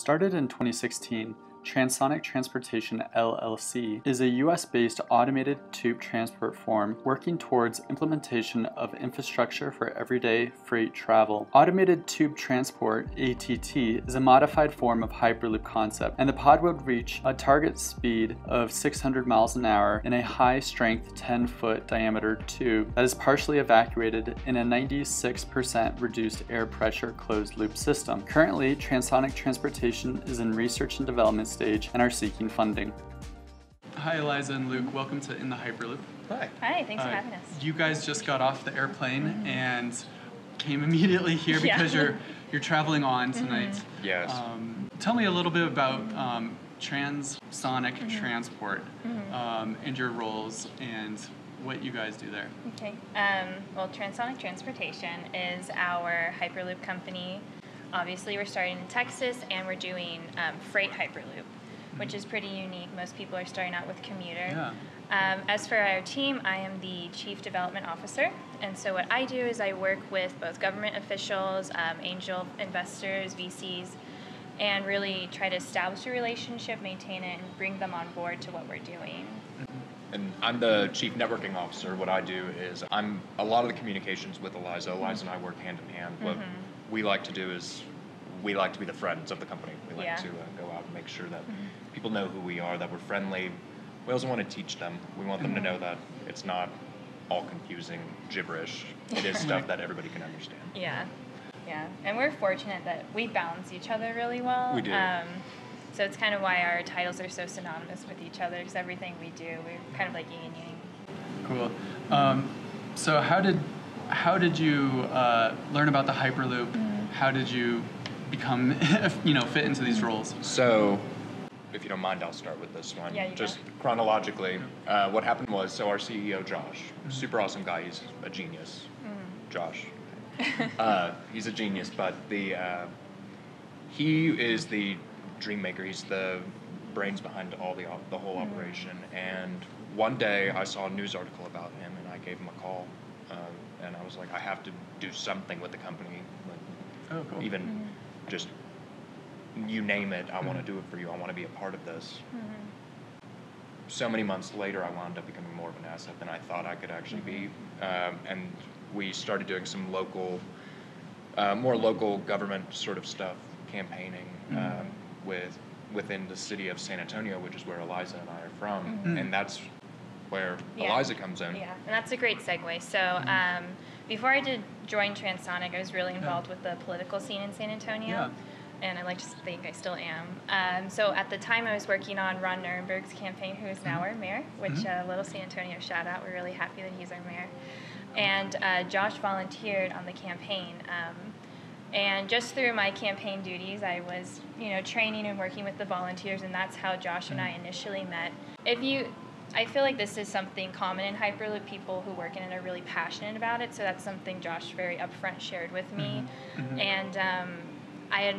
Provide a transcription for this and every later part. Started in 2016, Transonic Transportation LLC is a US-based automated tube transport firm working towards implementation of infrastructure for everyday freight travel. Automated Tube Transport (ATT) is a modified form of Hyperloop concept, and the pod would reach a target speed of 600 miles an hour in a high-strength 10-foot diameter tube that is partially evacuated in a 96% reduced air pressure closed-loop system. Currently, Transonic Transportation is in research and development stage and are seeking funding. Hi Eliza and Luke, welcome to In the Hyperloop. Hi. Hi, thanks for having us. You guys just got off the airplane and came immediately here because you're traveling on tonight. Yes. Tell me a little bit about Transonic Transport and your roles and what you guys do there. Okay. Well, Transonic Transportation is our Hyperloop company. Obviously, we're starting in Texas, and we're doing freight Hyperloop, which is pretty unique. Most people are starting out with commuter. Yeah. As for our team, I am the Chief Development Officer, and so what I do is I work with both government officials, angel investors, VCs, and really try to establish a relationship, maintain it, and bring them on board to what we're doing. And I'm the Chief Networking Officer. What I do is I'm a lot of the communications with Eliza. Eliza and I work hand in hand. But we like to do is we like to be the friends of the company. We like to go out and make sure that people know who we are, that we're friendly. We also want to teach them. We want them to know that it's not all confusing gibberish. It is stuff that everybody can understand. Yeah, yeah. And we're fortunate that we balance each other really well. We do. So it's kind of why our titles are so synonymous with each other, because everything we do, we're kind of like yin and yang. Cool. So how did you learn about the Hyperloop? How did you become, fit into these roles? So, if you don't mind, I'll start with this one. Yeah, Chronologically, what happened was, so our CEO, Josh, super awesome guy, he's a genius. Josh. He's a genius, but he is the dream maker. He's the brains behind the whole operation. And one day, I saw a news article about him, and I gave him a call. And I was like, I have to do something with the company. Like, even just, you name it, I want to do it for you. I want to be a part of this. So many months later, I wound up becoming more of an asset than I thought I could actually be. And we started doing some local, more local government sort of stuff, campaigning within the city of San Antonio, which is where Eliza and I are from. And that's where Eliza comes in. Yeah, and that's a great segue. So before I joined Transonic, I was really involved with the political scene in San Antonio, and I like to think I still am. So at the time, I was working on Ron Nirenberg's campaign, who is now our mayor, which little San Antonio shout out. We're really happy that he's our mayor. And Josh volunteered on the campaign. And just through my campaign duties, I was training and working with the volunteers, and that's how Josh and I initially met. I feel like this is something common in Hyperloop, people who work in it are really passionate about it, so that's something Josh very upfront shared with me. And I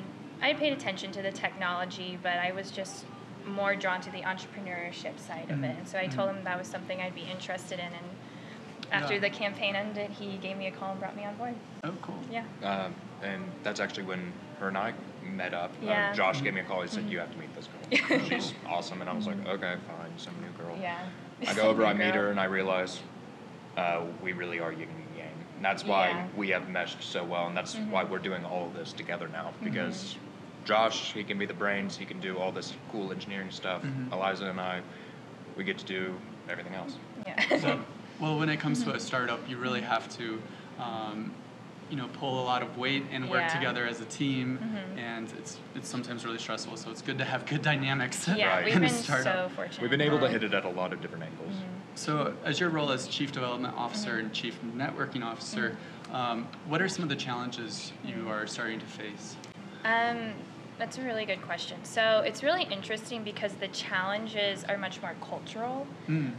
had paid attention to the technology, but I was just more drawn to the entrepreneurship side of it, and so I told him that was something I'd be interested in, and after the campaign ended, he gave me a call and brought me on board. Oh, cool. Yeah. And that's actually when her and I met up. Josh gave me a call. He said, you have to meet this girl. She's awesome. And I was like, okay, fine, some new girl. Yeah. I go over, I meet her, and I realize we really are yin and yang. And that's why we have meshed so well, and that's why we're doing all of this together now, because Josh, he can be the brains, he can do all this cool engineering stuff. Eliza and I, we get to do everything else. Yeah. So, well, when it comes to a startup, you really have to pull a lot of weight and work together as a team, and it's sometimes really stressful, so it's good to have good dynamics. Yeah, we've been so fortunate. We've been able to hit it at a lot of different angles. So as your role as Chief Development Officer and Chief Networking Officer, what are some of the challenges you are starting to face? That's a really good question. So it's really interesting because the challenges are much more cultural. In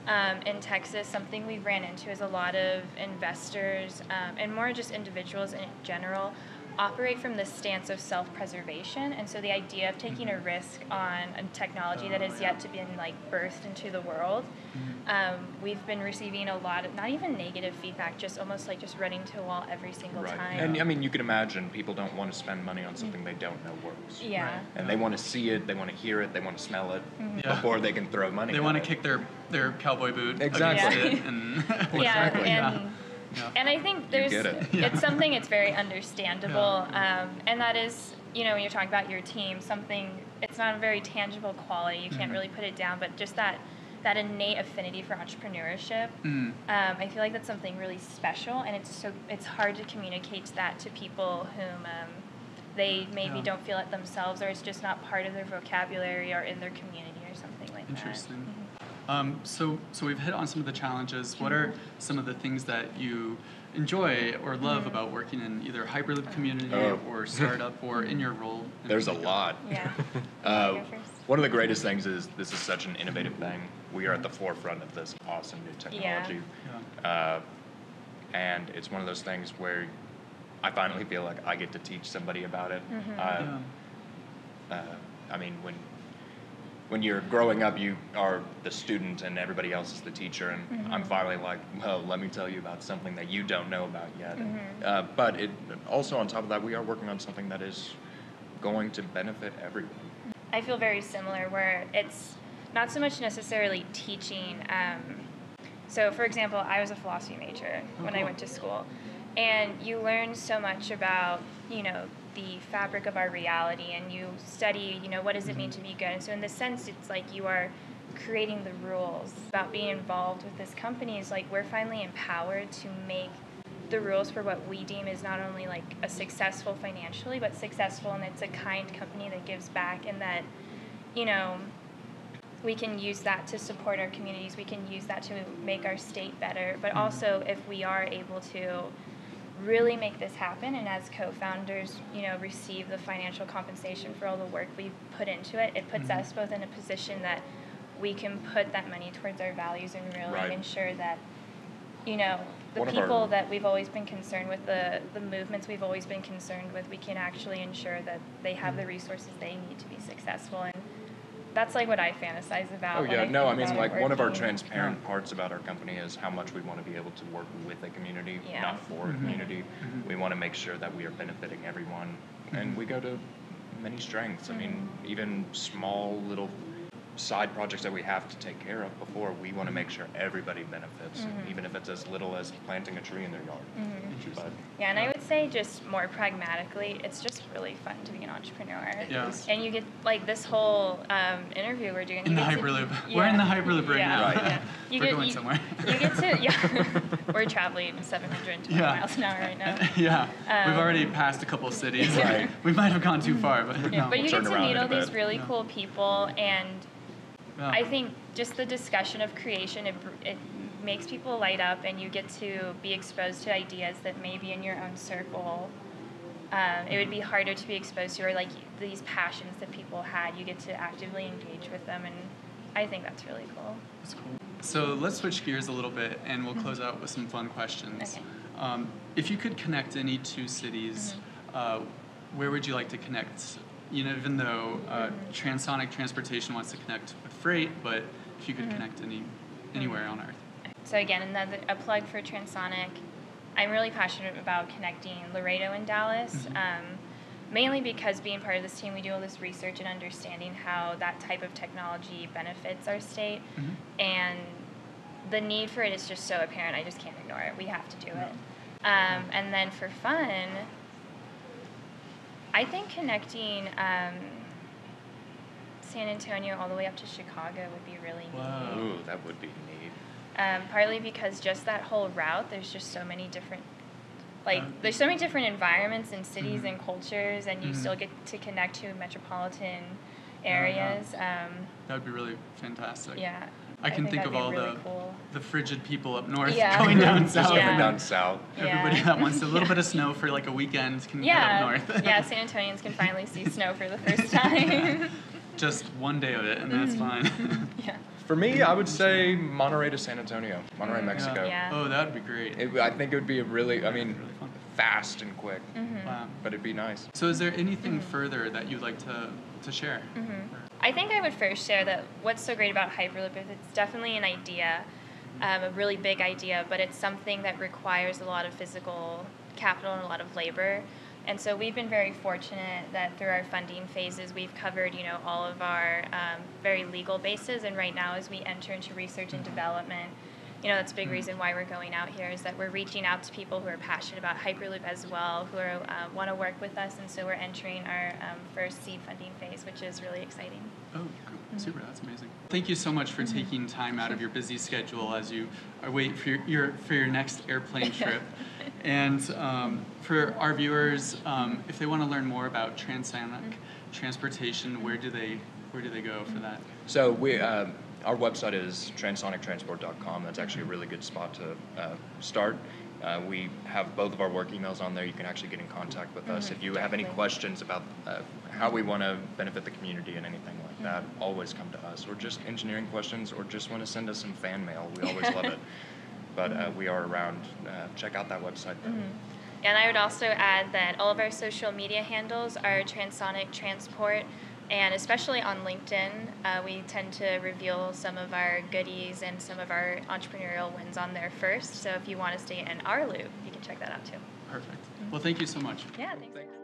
Texas, something we ran into is a lot of investors and more just individuals in general operate from this stance of self-preservation, and so the idea of taking a risk on a technology that has yet to be like birthed into the world, we've been receiving a lot of not even negative feedback, just almost like just running to a wall every single time. And I mean, you can imagine people don't want to spend money on something they don't know works. And they want to see it, they want to hear it, they want to smell it before they can throw money. They want to kick their cowboy boot against it. And I think there's it's something that's very understandable, and that is, you know, when you're talking about your team, something, it's not a very tangible quality, you can't really put it down, but just that innate affinity for entrepreneurship, I feel like that's something really special, and it's hard to communicate that to people whom they maybe don't feel it themselves, or it's just not part of their vocabulary or in their community or something like that. So we've hit on some of the challenges. What are some of the things that you enjoy or love about working in either Hyperloop community or startup or in your role? There's a lot. One of the greatest things is this is such an innovative thing. We are at the forefront of this awesome new technology. And it's one of those things where I finally feel like I get to teach somebody about it. I mean, when you're growing up, you are the student and everybody else is the teacher, and I'm finally like, well, let me tell you about something that you don't know about yet. But it also, on top of that, we are working on something that is going to benefit everyone. I feel very similar, where it's not so much necessarily teaching. So, for example, I was a philosophy major when I went to school, and you learn so much about, you know, the fabric of our reality, and you study, you know, what does it mean to be good? And so in this sense, it's like you are creating the rules. About being involved with this company is like we're finally empowered to make the rules for what we deem is not only like a successful financially, but successful, and it's a kind company that gives back, and that, you know, we can use that to support our communities, we can use that to make our state better, but also if we are able to really make this happen, and as co-founders, you know, receive the financial compensation for all the work we've put into it, it puts us both in a position that we can put that money towards our values and really ensure that, you know, the people that we've always been concerned with, the movements we've always been concerned with, we can actually ensure that they have the resources they need to be successful. And that's like what I fantasize about. I mean, like one of our transparent parts about our company is how much we want to be able to work with a community, not for a community. We want to make sure that we are benefiting everyone, and we go to many strengths. I mean, even small little side projects that we have to take care of before, we want to make sure everybody benefits, even if it's as little as planting a tree in their yard. But, and I would say, just more pragmatically, it's just really fun to be an entrepreneur. And you get like this whole interview we're doing in the Hyperloop. We're in the Hyperloop right now. We're going somewhere. You get to we're traveling 720 miles an hour right now. We've already passed a couple of cities. We might have gone too far, but no. But you get to meet all these really cool people, and I think just the discussion of creation, it makes people light up, and you get to be exposed to ideas that maybe in your own circle it would be harder to be exposed to, or like these passions that people had, you get to actively engage with them, and I think that's really cool. That's cool. So let's switch gears a little bit, and we'll close out with some fun questions. If you could connect any two cities, where would you like to connect? You know, even though Transonic Transportation wants to connect with freight, but if you could connect anywhere on Earth. So again, another a plug for Transonic. I'm really passionate about connecting Laredo and Dallas, mainly because being part of this team, we do all this research and understanding how that type of technology benefits our state, and the need for it is just so apparent. I just can't ignore it. We have to do it. And then for fun, I think connecting San Antonio all the way up to Chicago would be really neat. Ooh, that would be neat. Partly because just that whole route, there's just so many different, there's so many different environments and cities and cultures, and you still get to connect to metropolitan areas. That would be really fantastic. Yeah. I can think of all really the frigid people up north going down south. Everybody that wants a little bit of snow for like a weekend can get up north. San Antonians can finally see snow for the first time. Just one day of it, and that's fine. For me, I would say Monterrey to San Antonio, Monterrey, Mexico. Oh, that would be great. I think it would be a really fun. fast and quick. Mm-hmm. Wow. But it'd be nice. So is there anything mm-hmm. further that you'd like to share? Mm-hmm. I think I would first share that what's so great about Hyperloop is it's definitely an idea, a really big idea, but it's something that requires a lot of physical capital and a lot of labor. And so we've been very fortunate that through our funding phases, we've covered, you know, all of our very legal bases. And right now, as we enter into research and development, you know, that's a big reason why we're going out here, is that we're reaching out to people who are passionate about Hyperloop as well, who are, want to work with us. And so we're entering our first seed funding phase, which is really exciting. Oh, cool. Mm-hmm. Super. That's amazing. Thank you so much for mm-hmm. taking time out of your busy schedule as you wait for your next airplane trip. And for our viewers, if they want to learn more about Transonic Transportation, where do they go for that? So we our website is transonictransport.com. That's actually a really good spot to start. We have both of our work emails on there. You can actually get in contact with us. If you have any questions about how we want to benefit the community and anything like that, always come to us. Or just engineering questions, or just want to send us some fan mail. We always love it. But we are around. Check out that website. And I would also add that all of our social media handles are Transonic Transport. And especially on LinkedIn, we tend to reveal some of our goodies and some of our entrepreneurial wins on there first. So if you want to stay in our loop, you can check that out too. Perfect. Well, thank you so much. Yeah, thanks.